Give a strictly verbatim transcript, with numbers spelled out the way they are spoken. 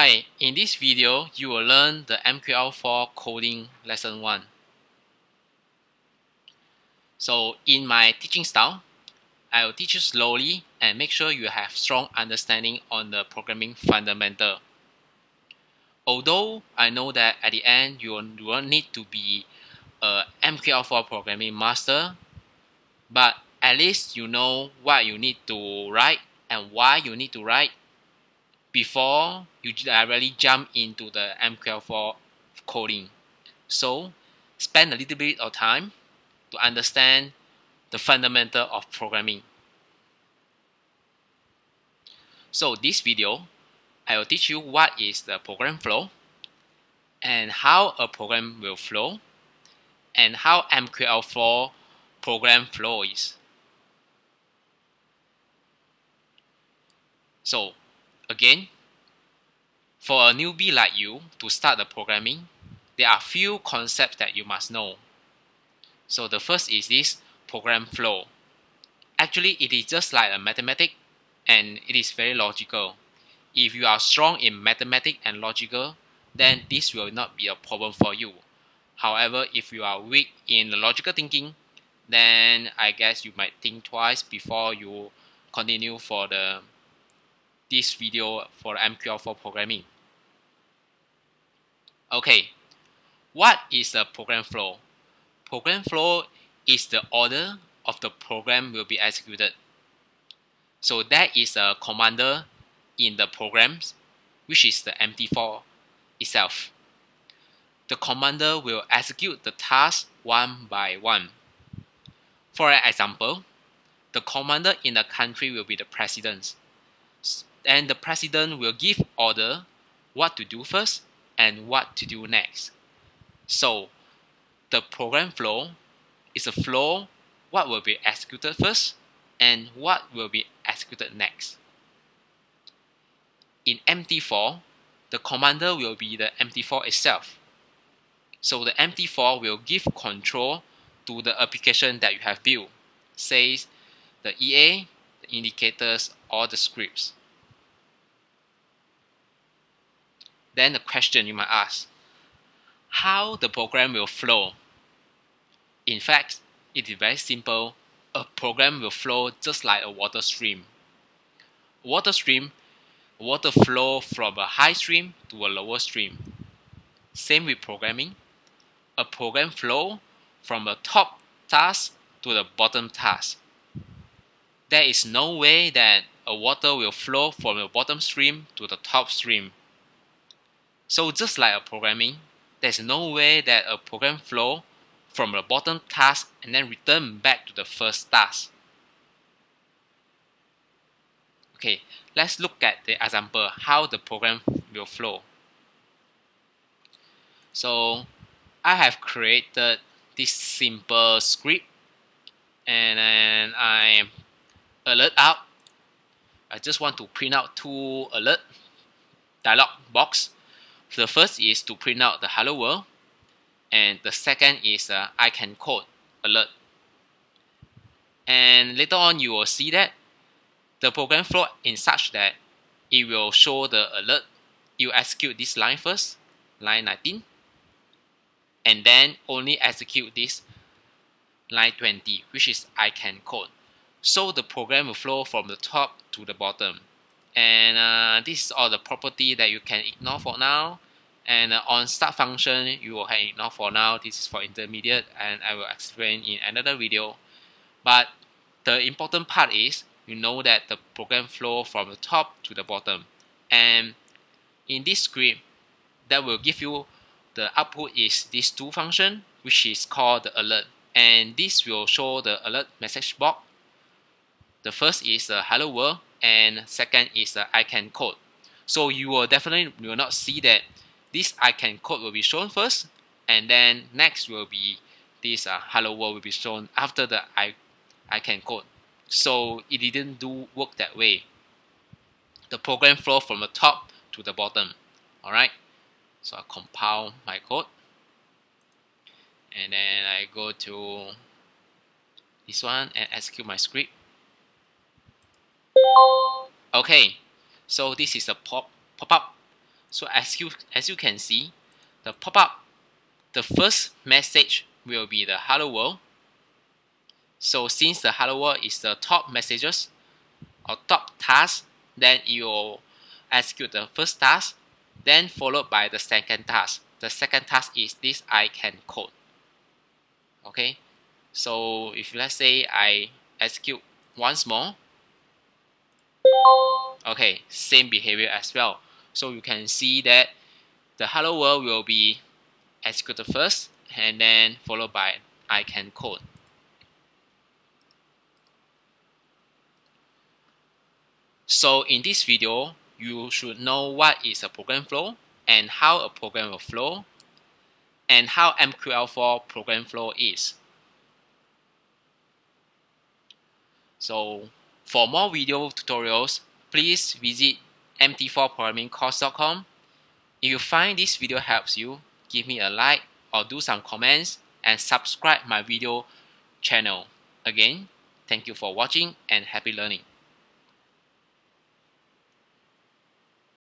Hi, in this video, you will learn the M Q L four coding lesson one. So in my teaching style, I will teach you slowly and make sure you have strong understanding on the programming fundamental. Although I know that at the end, you will not need to be a M Q L four programming master, but at least you know what you need to write and why you need to write before you directly jump into the M Q L four coding. So spend a little bit of time to understand the fundamental of programming. So this video, I will teach you what is the program flow and how a program will flow and how M Q L four program flow is. So again, for a newbie like you to start the programming, there are few concepts that you must know. So the first is this program flow. Actually, it is just like a mathematics and it is very logical. If you are strong in mathematics and logical, then this will not be a problem for you. However, if you are weak in the logical thinking, then I guess you might think twice before you continue for the this video for M Q L four programming. Okay, what is the program flow? Program flow is the order of the program will be executed. So that is a commander in the programs, which is the M T four itself. The commander will execute the task one by one. For example, the commander in the country will be the president. And the president will give order what to do first and what to do next. So the program flow is a flow what will be executed first and what will be executed next. In M T four, the commander will be the M T four itself. So the M T four will give control to the application that you have built, say the E A, the indicators, or the scripts. Then the question you might ask, how the program will flow? In fact, it is very simple. A program will flow just like a water stream. Water stream, water flow from a high stream to a lower stream. Same with programming. A program flow from the top task to the bottom task. There is no way that a water will flow from the bottom stream to the top stream. So just like a programming, there's no way that a program flow from the bottom task and then return back to the first task. Okay, let's look at the example how the program will flow. So I have created this simple script and then I alert out. I just want to print out two alert dialog box. The first is to print out the hello world, and the second is uh, I CANN code alert. And later on, you will see that the program flow is such that it will show the alert. You execute this line first, line nineteen, and then only execute this line twenty, which is I CANN code. So the program will flow from the top to the bottom. And uh, this is all the property that you can ignore for now. And uh, on start function, you will have ignore for now. This is for intermediate, and I will explain in another video. But the important part is you know that the program flow from the top to the bottom. And in this script, that will give you the output is these two function, which is called the alert. And this will show the alert message box. The first is the hello world. And second is the I CANN code. So you will definitely will not see that this I CANN code will be shown first, and then next will be this uh, hello world will be shown after the I CANN code. So it didn't do work that way. The program flow from the top to the bottom. All right. So I compile my code, and then I go to this one and execute my script. Okay, so this is a pop-up. So as you as you can see, the pop-up, the first message will be the hello world. So since the hello world is the top messages or top task, then you will execute the first task, then followed by the second task. The second task is this ICANN code. Okay, so if let's say I execute once more, okay, same behavior as well. So you can see that the hello world will be executed first and then followed by ICANN code. So in this video, you should know what is a program flow and how a program will flow and how M Q L four program flow is. So for more video tutorials, please visit M T four programming course dot com. If you find this video helps you, give me a like or do some comments and subscribe my video channel. Again, thank you for watching and happy learning.